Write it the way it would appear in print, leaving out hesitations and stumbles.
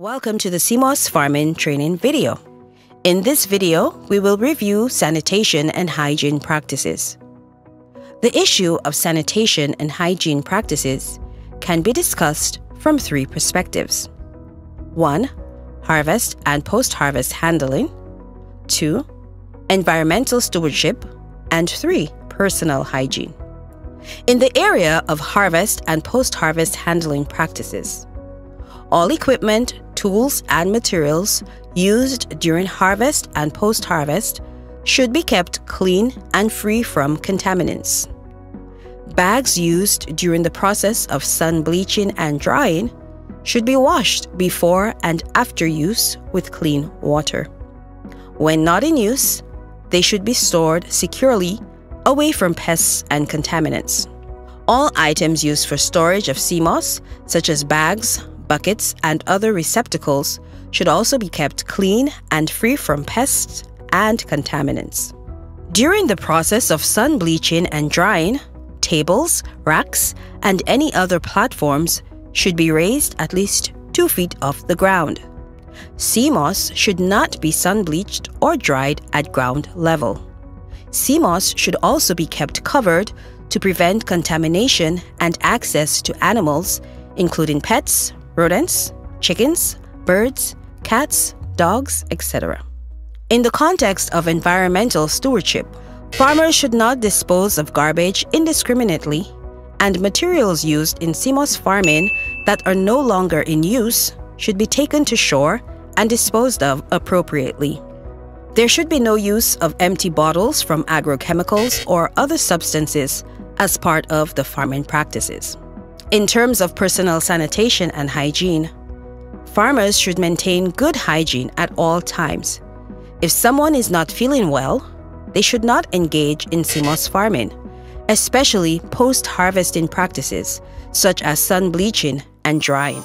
Welcome to the CMOS Farming Training video. In this video, we will review sanitation and hygiene practices. The issue of sanitation and hygiene practices can be discussed from three perspectives. 1. Harvest and post-harvest handling. 2. Environmental stewardship. And 3. Personal hygiene. In the area of harvest and post-harvest handling practices, all equipment, tools, and materials used during harvest and post-harvest should be kept clean and free from contaminants. Bags used during the process of sun bleaching and drying should be washed before and after use with clean water. When not in use, they should be stored securely away from pests and contaminants. All items used for storage of CMOS, such as bags, buckets, and other receptacles, should also be kept clean and free from pests and contaminants. During the process of sun bleaching and drying, tables, racks, and any other platforms should be raised at least 2 feet off the ground. CMOS should not be sun bleached or dried at ground level. CMOS should also be kept covered to prevent contamination and access to animals, including pets, rodents, chickens, birds, cats, dogs, etc. In the context of environmental stewardship, farmers should not dispose of garbage indiscriminately, and materials used in CMOS farming that are no longer in use should be taken to shore and disposed of appropriately. There should be no use of empty bottles from agrochemicals or other substances as part of the farming practices. In terms of personal sanitation and hygiene, farmers should maintain good hygiene at all times. If someone is not feeling well, they should not engage in CMOS farming, especially post-harvesting practices such as sun bleaching and drying.